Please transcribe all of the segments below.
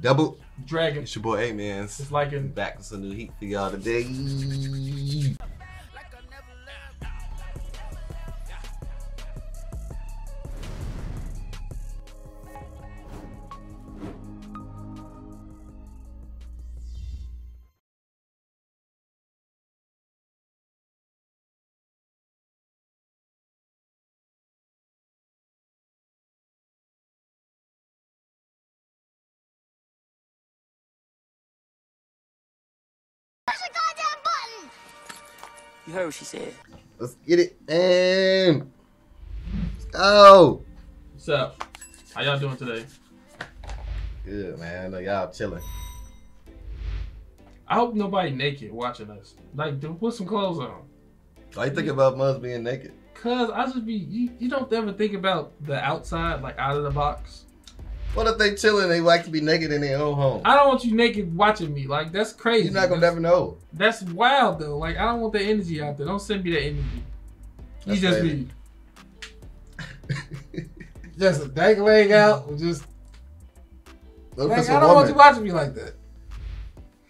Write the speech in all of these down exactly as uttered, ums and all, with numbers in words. Double Dragon. It's your boy Amenz. It's Lycan. Back with some new heat for y'all today. You heard what she said. Let's get it, man. Let's go. What's up? How y'all doing today? Good, man. I know y'all chilling. I hope nobody naked watching us. Like, dude, put some clothes on. Why you think about us being naked? Cause I just be, you, you don't ever think about the outside, like out of the box. What if they chilling and they like to be naked in their own home? I don't want you naked watching me. Like, that's crazy. You're not going to never know. That's wild, though. Like, I don't want that energy out there. Don't send me that energy. You that's just crazy. Be... just a dang leg out and just... Look like, I don't woman. want you watching me like that.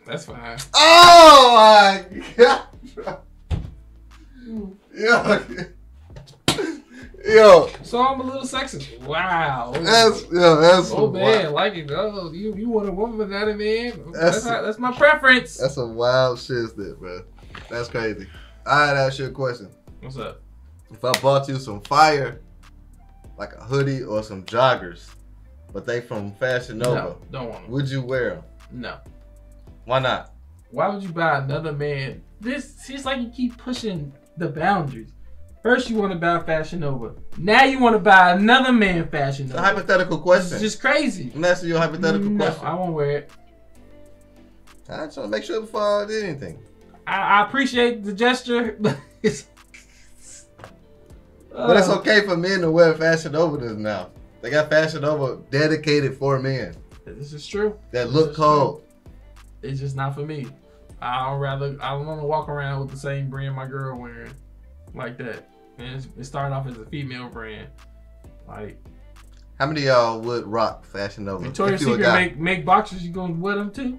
That's fine. Oh, my God. Yeah. Yo. So I'm a little sexist. Wow. That's yeah, that's oh man, wild. Like it goes. Oh, you you want a woman without a man? That's that's, a, not, that's my preference. That's some wild shit, that bro. That's crazy. Alright, ask you a question. What's up? If I bought you some fire, like a hoodie or some joggers, but they from Fashion Nova, no, don't want them. Would you wear them? No. Why not? Why would you buy another man? This it's like you keep pushing the boundaries. First, you want to buy Fashion Nova. Now you want to buy another man Fashion Nova. It's a hypothetical question. It's just crazy. I'm asking you a hypothetical no, question. I won't wear it. I just want to make sure before I did anything. I, I appreciate the gesture, but it's... Uh, but it's okay for men to wear Fashion Nova now. They got Fashion Nova dedicated for men. This is true. That this look cold. True. It's just not for me. I don't rather. I don't want to walk around with the same brand my girl wearing like that. And it started off as a female brand. Like, how many of y'all would rock Fashion Nova? Victoria's Secret make make boxers. You gonna wear them too?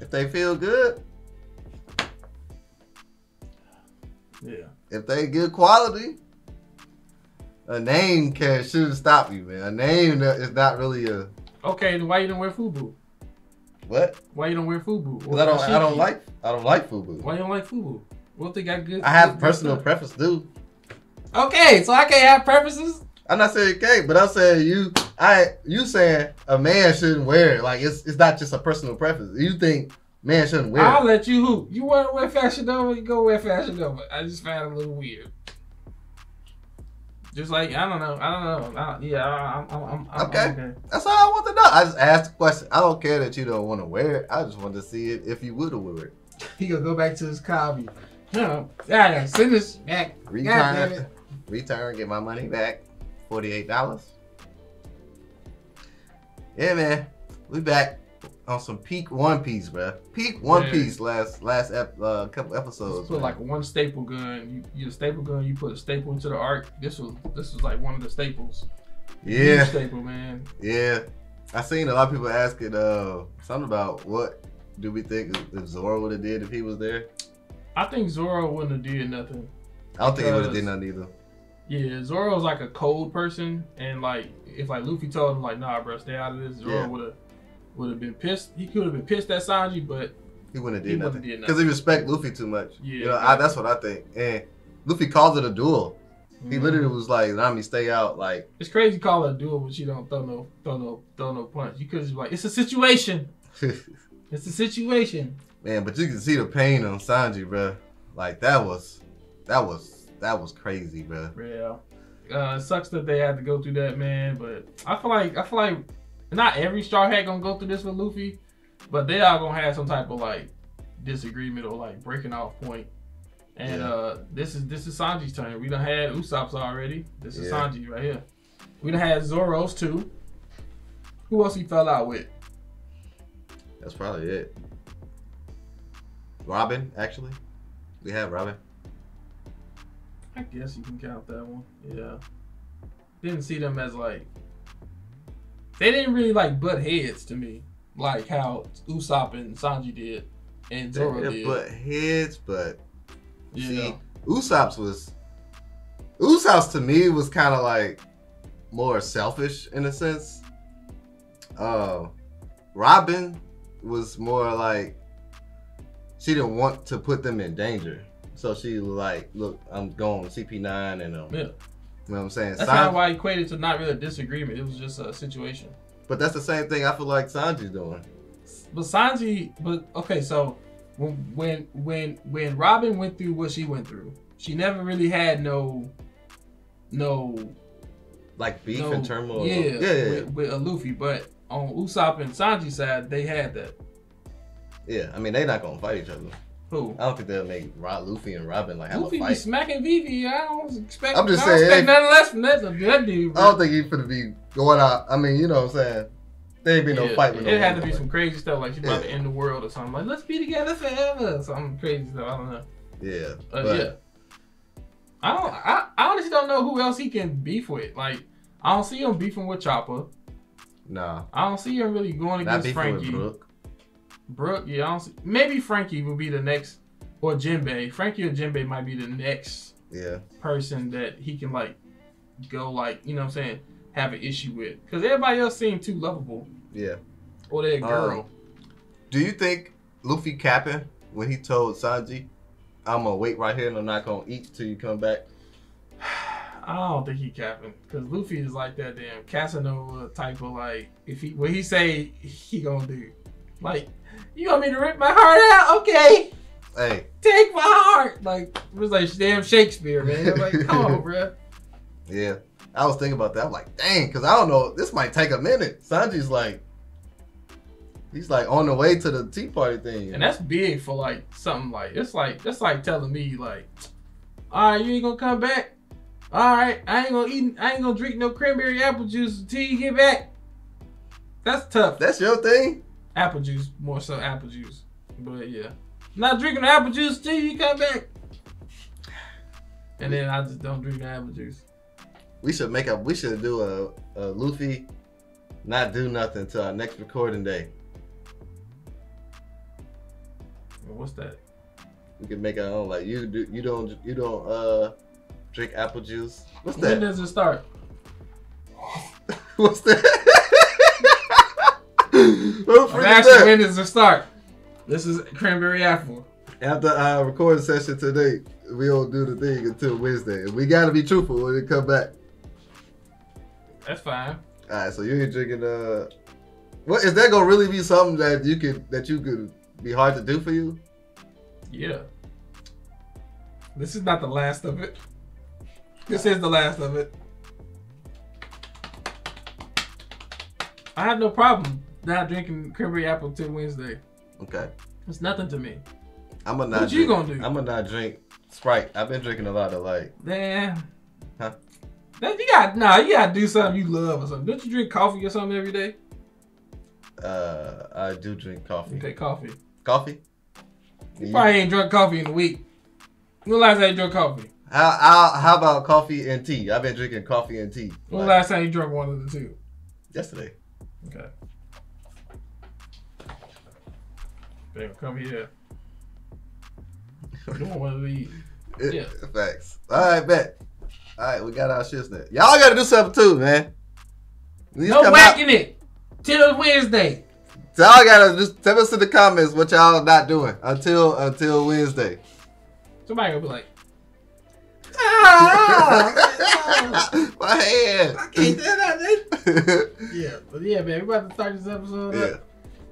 If they feel good. Yeah. If they good quality. A name can shouldn't stop you, man. A name is not really a. Okay, then why you don't wear Fubu? What? Why you don't wear Fubu? Cause I don't. I don't like. I don't like Fubu. Why you don't like Fubu? What they got good? I have good personal stuff? preference, dude. Okay, so I can't have preferences? I'm not saying okay, but I'm saying you I you saying a man shouldn't wear it. Like it's it's not just a personal preference. You think man shouldn't wear I'll it. I'll let you hoop. You wanna wear Fashion Nova, you go wear Fashion Nova. I just found it a little weird. Just like I don't know, I don't know. I don't, yeah, I'm I'm, I'm, I'm okay. okay. That's all I want to know. I just asked the question. I don't care that you don't want to wear it. I just wanted to see it if you would wear it. He gonna go back to his copy. No, yeah, send this back. Return. Return, get my money back. forty-eight dollars. Yeah, man. We back on some peak One Piece, bro. Peak One man. Piece last last ep, uh, couple episodes. Just put man. like one staple gun. You, you a staple gun, you put a staple into the arc. This was this was like one of the staples. Yeah. Huge staple, man. Yeah. I seen a lot of people asking uh something about what do we think if Zoro would have did if he was there. I think Zoro wouldn't have did nothing. I don't because, think he would have did nothing either. Yeah, Zoro's like a cold person, and like if like Luffy told him like, "Nah, bro, stay out of this," Zoro yeah. would have would have been pissed. He could have been pissed at Sanji, but he wouldn't have did nothing because he respect Luffy too much. Yeah, you know, exactly. I, that's what I think. And Luffy called it a duel. He mm -hmm. literally was like, "Nami, stay out." Like it's crazy to call it a duel, but you don't throw no throw no throw no punch. You could just be like, "It's a situation." It's a situation. Man, but you can see the pain on Sanji, bro. Like that was, that was, that was crazy, bro. Yeah, uh, it sucks that they had to go through that, man. But I feel like, I feel like, not every Straw Hat gonna go through this with Luffy, but they all gonna have some type of like disagreement or like breaking off point. And yeah. uh, this is this is Sanji's turn. We done had Usopp's already. This is yeah. Sanji right here. We done had Zoro's too. Who else he fell out with? That's probably it. Robin, actually. We have Robin. I guess you can count that one. Yeah. Didn't see them as like... They didn't really like butt heads to me. like how Usopp and Sanji did and Zoro did. Butt heads, but yeah. See, Usopp's was Usopp's to me was kind of like more selfish in a sense. Uh, Robin was more like she didn't want to put them in danger, so she like, look, I'm going C P nine and um, yeah. You know what I'm saying? That's kind of why I equated to not really a disagreement. It was just a situation. But that's the same thing I feel like Sanji's doing. But Sanji, but okay, so when when when when Robin went through what she went through, she never really had no, no, like beef no, and turmoil. Yeah, yeah, yeah, yeah. With, with a Luffy. But on Usopp and Sanji's side, they had that. Yeah, I mean they're not gonna fight each other. Who? I don't think they'll make Rod, Luffy and Robin like have Luffy a fight. Luffy be smacking Vivi. I don't expect. I'm just I don't saying. Expect nothing less from that, that dude. Bro. I don't think he's gonna be going out. I mean, you know what I'm saying. There ain't be no yeah, fight with it no. It had to be like some crazy stuff like she's yeah. about to end the world or something. Like let's be together forever. Something crazy stuff. I don't know. Yeah. Uh, but, yeah. I don't. I, I honestly don't know who else he can beef with. Like I don't see him beefing with Chopper. Nah. I don't see him really going against Frankie. With Brooke. Brooke, yeah, I don't see. Maybe Frankie will be the next, or Jinbei. Frankie or Jinbei might be the next yeah. person that he can like go like, you know what I'm saying, have an issue with. Because everybody else seemed too lovable. Yeah. Or that girl. Um, do you think Luffy capping when he told Sanji, I'm gonna wait right here and I'm not gonna eat till you come back? I don't think he capping, because Luffy is like that damn Casanova type of like, if he what he say he gonna do. Like, you want me to rip my heart out? Okay. Hey. Take my heart. Like, it was like damn Shakespeare, man. I'm like, come on, bro. Yeah. I was thinking about that. I'm like, dang, because I don't know. This might take a minute. Sanji's like, he's like on the way to the tea party thing. And that's big for like something like, it's like, that's like telling me like, all right, you ain't going to come back. All right, I ain't going to eat, I ain't going to drink no cranberry apple juice until you get back. That's tough. That's your thing? Apple juice, more so apple juice, but yeah, not drinking the apple juice till you come back. And then I just don't drink the apple juice. We should make a, we should do a, a Luffy, not do nothing till our next recording day. What's that? We can make our own. Like you do, you don't, you don't uh drink apple juice. What's that? When does it start? What's that? I'm actually, when does it start? This is cranberry apple. After our recording session today, we don't do the thing until Wednesday. We gotta be truthful when it come back. That's fine. All right, so you ain't drinking. Uh, what is that gonna really be something that you could that you could be hard to do for you? Yeah. This is not the last of it. This is the last of it. I have no problem not drinking cranberry apple till Wednesday. Okay. It's nothing to me. I'm gonna not What drink, you gonna do? I'm gonna not drink Sprite. I've been drinking a lot of like. Damn. Huh? That, you got nah. You gotta do something you love or something. Don't you drink coffee or something every day? Uh, I do drink coffee. You take coffee. Coffee? You, you probably ain't drunk coffee in a week. When last time you drunk coffee? How, how how about coffee and tea? I've been drinking coffee and tea. When like, last time you drunk one of the two? Yesterday. Okay. Damn, come here. You don't want to leave. Yeah. Facts. All right, bet. All right, we got our shits now. Y'all got to do something too, man. These no whacking out. It till Wednesday. Y'all got to just tell us in the comments what y'all not doing until until Wednesday. Somebody gonna be like, ah, oh, my hand. I can't do that. Yeah, but yeah, man, we about to start this episode. Yeah. Up.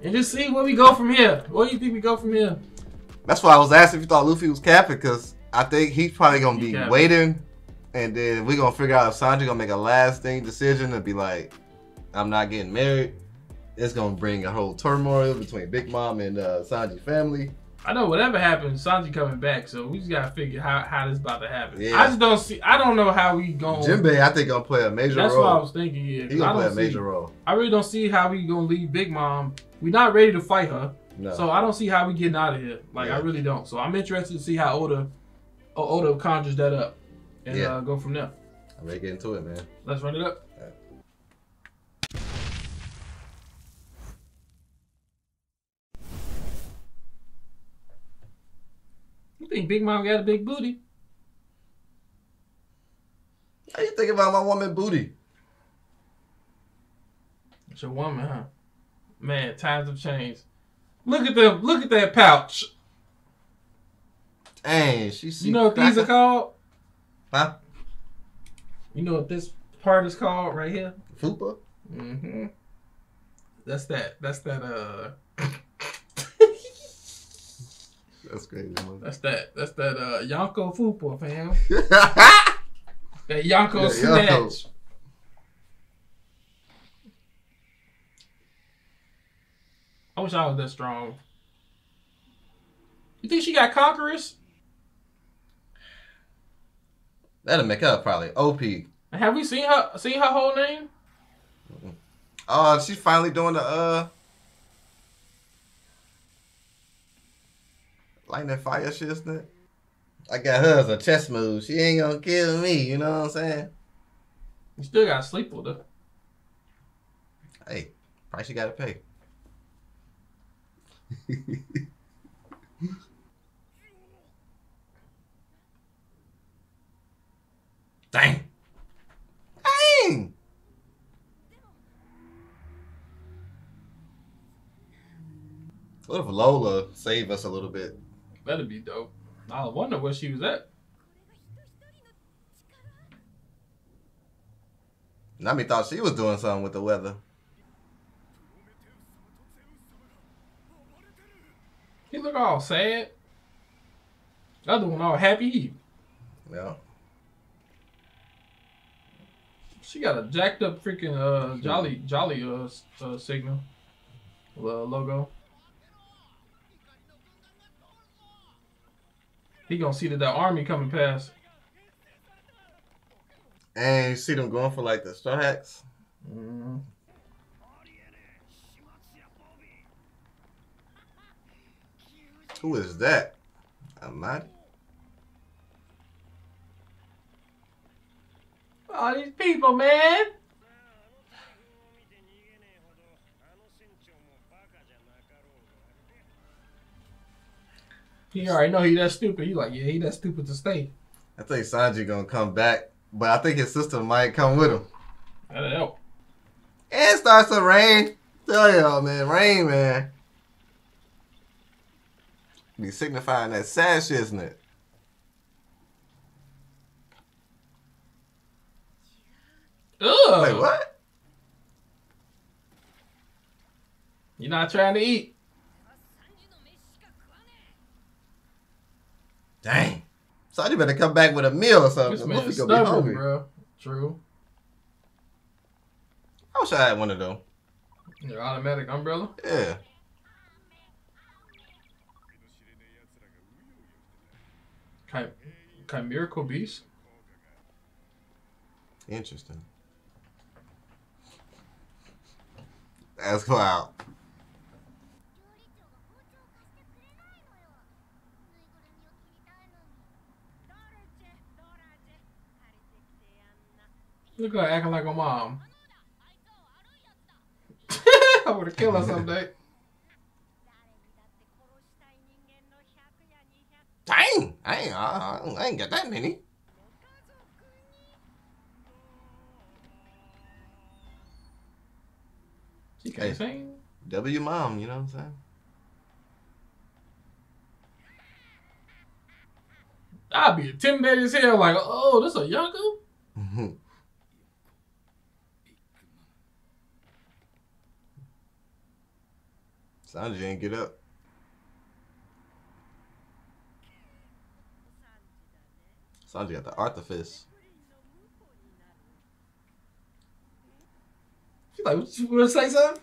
And just see where we go from here. Where do you think we go from here? That's why I was asking if you thought Luffy was capping, because I think he's probably going to be capping. Waiting. And then we're going to figure out if Sanji going to make a lasting decision and be like, I'm not getting married. It's going to bring a whole turmoil between Big Mom and uh, Sanji family. I know whatever happens, Sanji coming back. So we just got to figure how how this about to happen. Yeah. I just don't see. I don't know how we going. Jinbei, I think going to play a major That's role. That's what I was thinking. Yeah, he's going to play a major see, role. I really don't see how we going to leave Big Mom. We're not ready to fight her, no. So I don't see how we getting out of here. Like yeah. I really don't. So I'm interested to see how Oda, Oda conjures that up, and yeah. uh, go from there. I'm ready to get into it, man. Let's run it up. think Big Mom got a big booty? How you think about my woman booty? It's your woman, huh? Man, times have changed. Look at them. Look at that pouch. Dang, she see. You know what these are called? Huh? You know what this part is called right here? Fupa. Mm-hmm. That's that. That's that. Uh. That's crazy. That's that. That's that. Uh, Yonko Fupa, fam. That Yonko yeah, snatch. Yonko. I wish I was that strong. You think she got Conquerors? That'll make up probably O P. Have we seen her? Seen her whole name? Oh, uh, she's finally doing the uh, lightning fire shit, isn't it? I got her as a chess move. She ain't gonna kill me. You know what I'm saying? You still gotta sleep with her. Hey, price you gotta pay. Dang. Dang. What if Lola saved us a little bit? That'd be dope. I wonder where she was at. Nami thought she was doing something with the weather. He look all sad. The other one all happy. Yeah. She got a jacked up freaking uh jolly jolly uh, uh signal uh, logo. He gonna see that that army coming past. And you see them going for like the Straw Hats. Mm-hmm. Who is that? Amadi? All these people, man. He already know he that stupid. He like, yeah, he that stupid to stay. I think Sanji gonna come back, but I think his sister might come with him. That'll help. And it starts to rain. Tell y'all, man, rain, man. Be signifying that sad shit, isn't it? Ugh. Wait, what? You're not trying to eat. Dang. So you better come back with a meal or something. This man's stubborn, be hungry, bro. True. I wish I had one of them. Your automatic umbrella? Yeah. Kind, kind of Miracle Beast. Interesting. That's Cloud. Look at her acting like a mom. I would have killed her someday. Dang! I ain't, I, I ain't got that many. She can't hey, sing. W Mom, you know what I'm saying? I'd be intimidated as hell, like, oh, this a Yonko? Sanji ain't get up. Sanji got the artifice. She's like, what, you want to say something?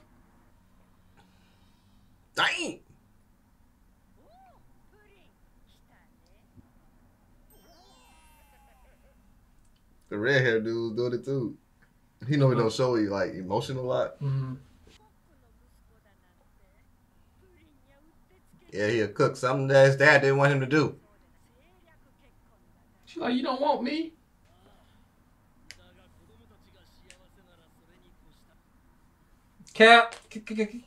Dang! The red hair dude's doing it too. He know he don't show he like emotional a lot. Mm-hmm. Yeah, he'll cook something that his dad didn't want him to do. She's like, you don't want me? Cap,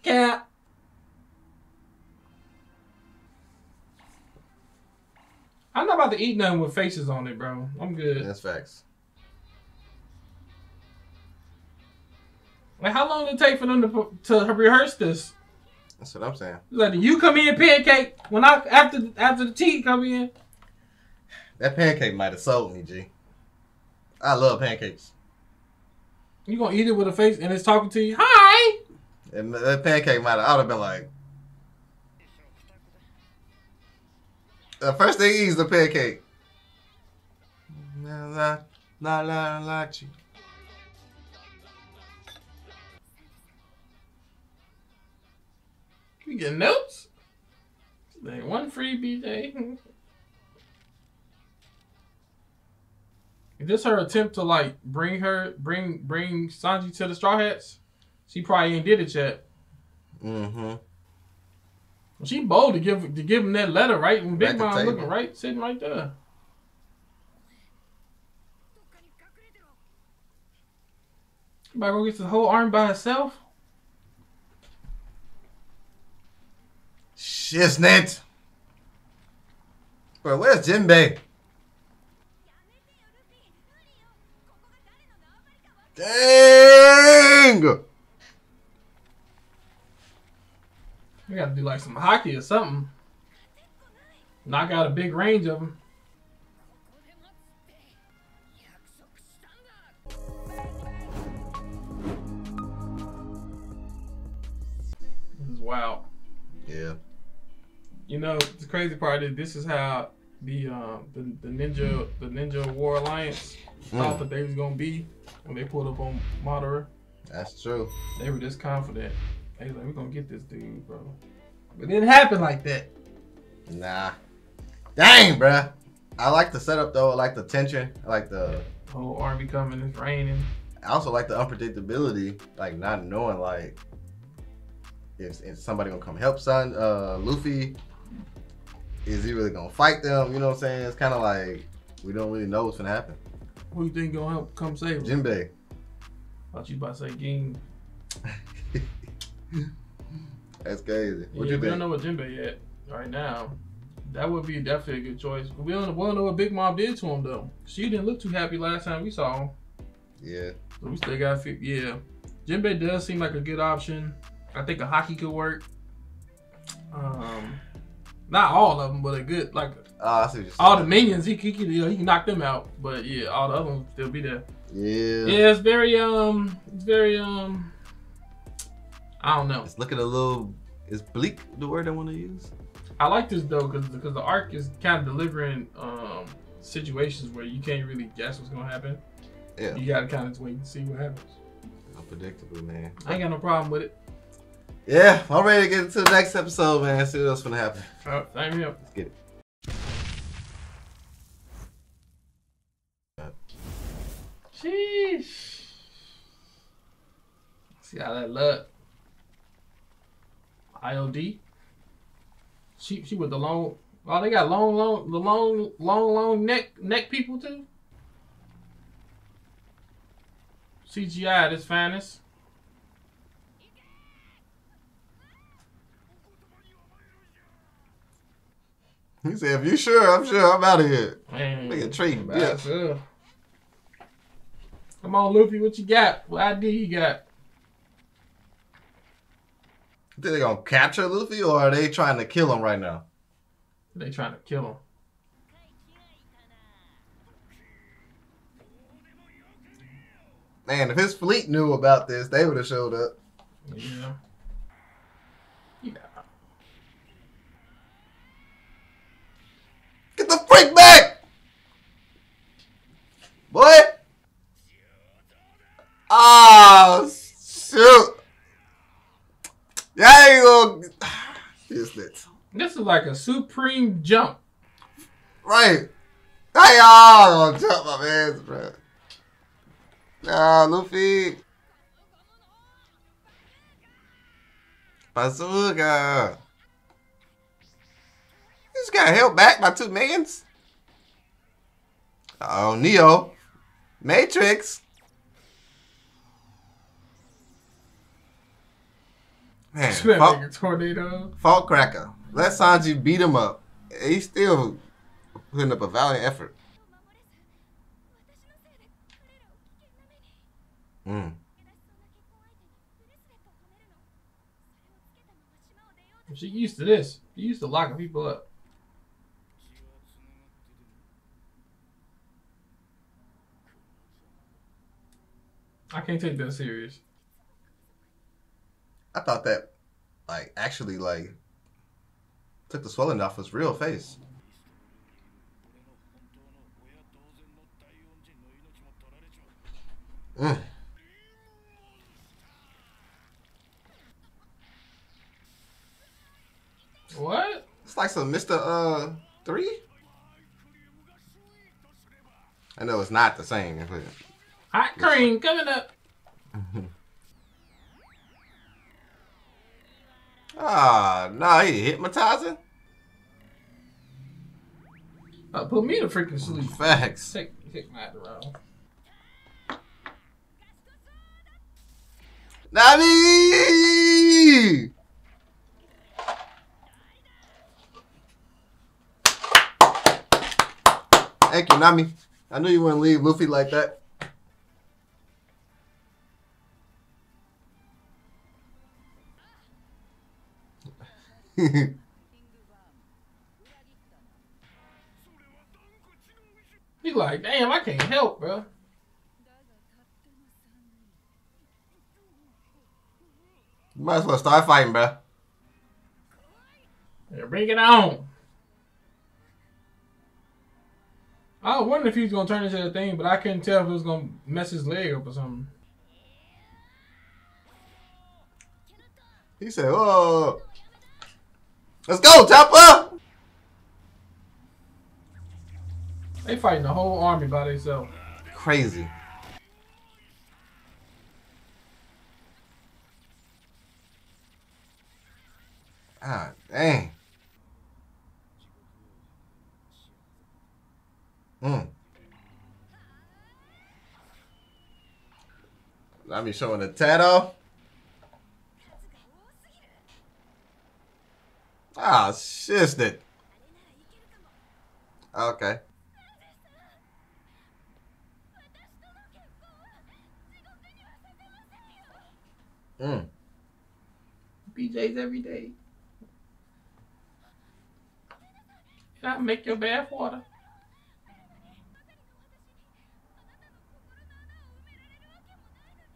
cap. about to eat nothing with faces on it, bro. I'm good. That's facts. Like, how long did it take for them to to rehearse this? That's what I'm saying. Like, you come in, pancake. When I after after the tea come in. That pancake might have sold me, G. I love pancakes. You gonna eat it with a face and it's talking to you? Hi. And that pancake might have. I would have been like. The first thing he eats the pancake. La la la la. You get notes? Like one free B J. Is this her attempt to like bring her bring bring Sanji to the Straw Hats? She probably ain't did it yet. Mm-hmm. She bold to give to give him that letter, right? And Big Mom looking right, sitting right there. Everybody gonna get the whole arm by herself? Shiznit. Bro, where's Jinbei? Dang! We gotta do like some hockey or something. Knock out a big range of them. This is wild. Yeah. You know the crazy part is this is how the um the, the ninja the ninja war alliance thought mm. that they was gonna be when they pulled up on Madara. That's true. They were just confident. They was like, we're gonna get this dude, bro. But it didn't happen like that. Nah. Dang, bruh. I like the setup though. I like the tension. I like the yeah. whole army coming. It's raining. I also like the unpredictability, like not knowing like if, if somebody gonna come help son uh, Luffy. Is he really gonna fight them? You know what I'm saying? It's kind of like we don't really know what's gonna happen. Who you think gonna help come save him? Jinbei. I thought you about to say Ging. That's crazy. What yeah, you we think? Don't know what Jinbei yet right now. That would be definitely a good choice. We don't, we don't know what Big Mom did to him though. She didn't look too happy last time we saw him. Yeah. So we still got to yeah. Jinbei does seem like a good option. I think a hockey could work. Um, not all of them, but a good like. Uh, I see what you're all the minions, he he can, you know, he can knock them out, but yeah, all the other ones still be there. Yeah. Yeah, it's very um, it's very um. I don't know. It's looking a little. Is bleak the word I want to use? I like this though, because because the arc is kind of delivering um situations where you can't really guess what's gonna happen. Yeah. You gotta kind of wait and see what happens. Unpredictable, man. I ain't got no problem with it. Yeah, I'm ready to get into the next episode, man. See what else gonna happen. Oh, sign me up. Let's get it. Sheesh. See how that look. I O D. She she with the long. Oh, they got long long the long long long neck neck people too. C G I at its finest. He said, "If you sure, I'm sure I'm out of here." Nigga treating me. Yeah. Sure. Come on, Luffy, what you got? What I D you got? You think they're gonna capture Luffy, or are they trying to kill him right now? They trying to kill him. Man, if his fleet knew about this, they would have showed up. Yeah. Yeah. Get the freak back, boy! Oh shoot! Yeah, you go. This is like a supreme jump, right? Hey, y'all gonna jump my man's, bro. Nah, Luffy. Bazooka. He just got held back by two minions. Uh oh, Neo, Matrix. Man, fault, tornado. Fault cracker. Let Sanji beat him up. He still putting up a valiant effort. Mm. She used to this. She used to locking people up. I can't take that serious. I thought that, like, actually, like, took the swelling off his real face. Mm. What? It's like some Mister Uh Three. I know it's not the same. Hot cream coming up. Ah, oh, nah, he hypnotizing. Uh, put me to freaking sleep. Facts. Take, take my Adderall. Nami! Thank you, Nami. I knew you wouldn't leave Luffy like that. He's like, damn, I can't help, bro. You might as well start fighting, bro. Yeah, bring it on. I was wondering if he was going to turn into a thing, but I couldn't tell if it was going to mess his leg up or something. He said, whoa. Let's go, Chopper! They fighting the whole army by themselves. Crazy. Ah, dang. Mm. Let me show him the tattoo. Ah, shit, it. Okay. Mm. B J's every day. Can I make your bath water?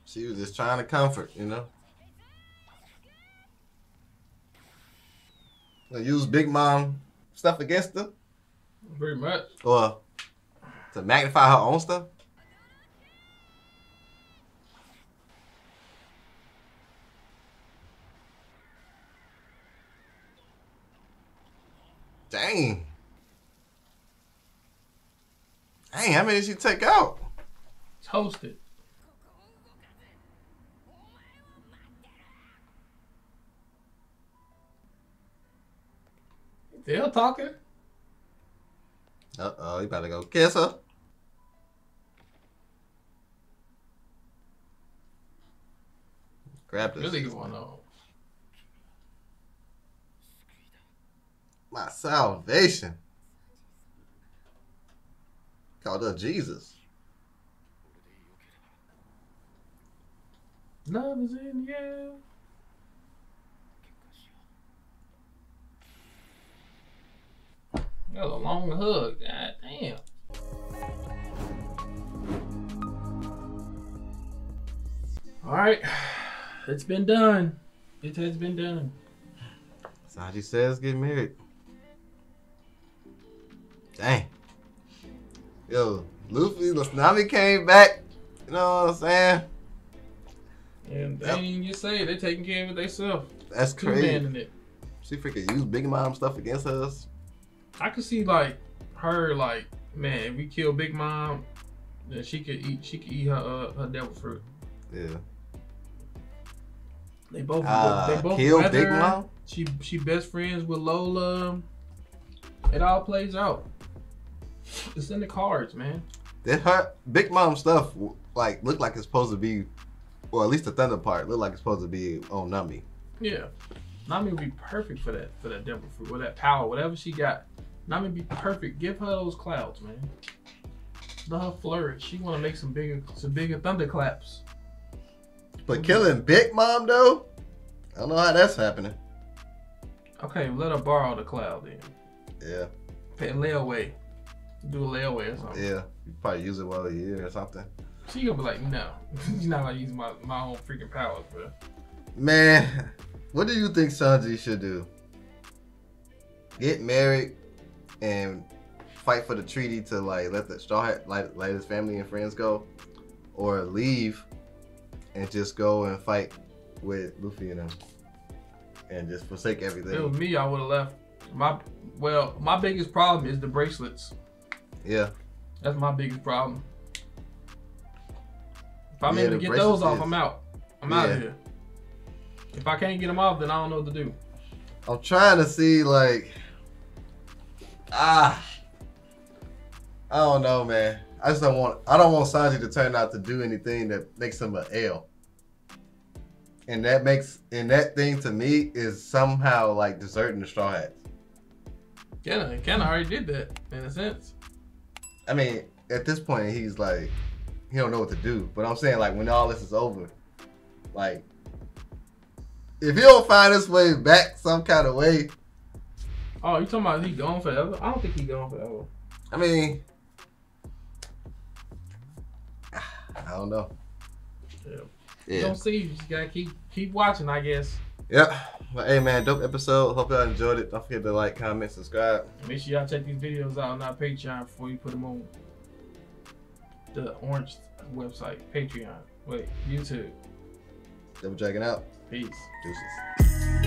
She was just trying to comfort, you know? Use Big Mom stuff against her? Pretty much. Or to magnify her own stuff? Dang. Dang, how many did she take out? Toasted. Still talking? Uh-oh, you better go kiss her. Grab this. Really going on. My salvation. Called her Jesus. Love is in you. That was a long hug, god damn. Alright, it's been done. It has been done. Sanji says get married. Dang. Yo, Luffy, Nami came back. You know what I'm saying? And they ain't even say they taking care of it themselves. That's crazy. She freaking used Big Mom stuff against us. I could see like her like, man, if we kill Big Mom, then she could eat she could eat her uh, her devil fruit. Yeah. They both uh, they both kill Big Mom. She she best friends with Lola. It all plays out. It's in the cards, man. That her Big Mom stuff like looked like it's supposed to be, or at least the thunder part looked like it's supposed to be on Nami. Yeah. Nami would be perfect for that for that devil fruit or that power, whatever she got. Nami be perfect. Give her those clouds, man. Let her flourish. She wanna make some bigger, some bigger thunderclaps. But killing Big Mom though, I don't know how that's happening. Okay, let her borrow the cloud then. Yeah. Pay layaway. Do a layaway or something. Yeah, you probably use it while a year or something. She gonna be like, no, you're not gonna use my my own freaking powers, bro. Man, what do you think Sanji should do? Get married and fight for the treaty to like let the Straw Hat like let his family and friends go, or leave and just go and fight with Luffy and them, and just forsake everything. If it was me, I would have left. My well, my biggest problem is the bracelets. Yeah, that's my biggest problem. If I'm yeah, able to get those off, is. I'm out. I'm yeah. out of here. If I can't get them off, then I don't know what to do. I'm trying to see like, ah, I don't know, man. I just don't want. I don't want Sanji to turn out to do anything that makes him an L. And that makes and that thing to me is somehow like deserting the Straw Hats. Yeah, he kind of already did that in a sense. I mean, at this point, he's like, he don't know what to do. But I'm saying like, when all this is over, like, if he don't find his way back some kind of way. Oh, you talking about he gone forever? I don't think he gone forever. I mean, I don't know. Yeah. Yeah. You don't see, you just gotta keep keep watching, I guess. Yep. Well, hey man, dope episode. Hope y'all enjoyed it. Don't forget to like, comment, subscribe. Make sure y'all check these videos out on our Patreon before you put them on the orange website. Patreon. Wait, YouTube. Double Dragon out. Peace. Deuces.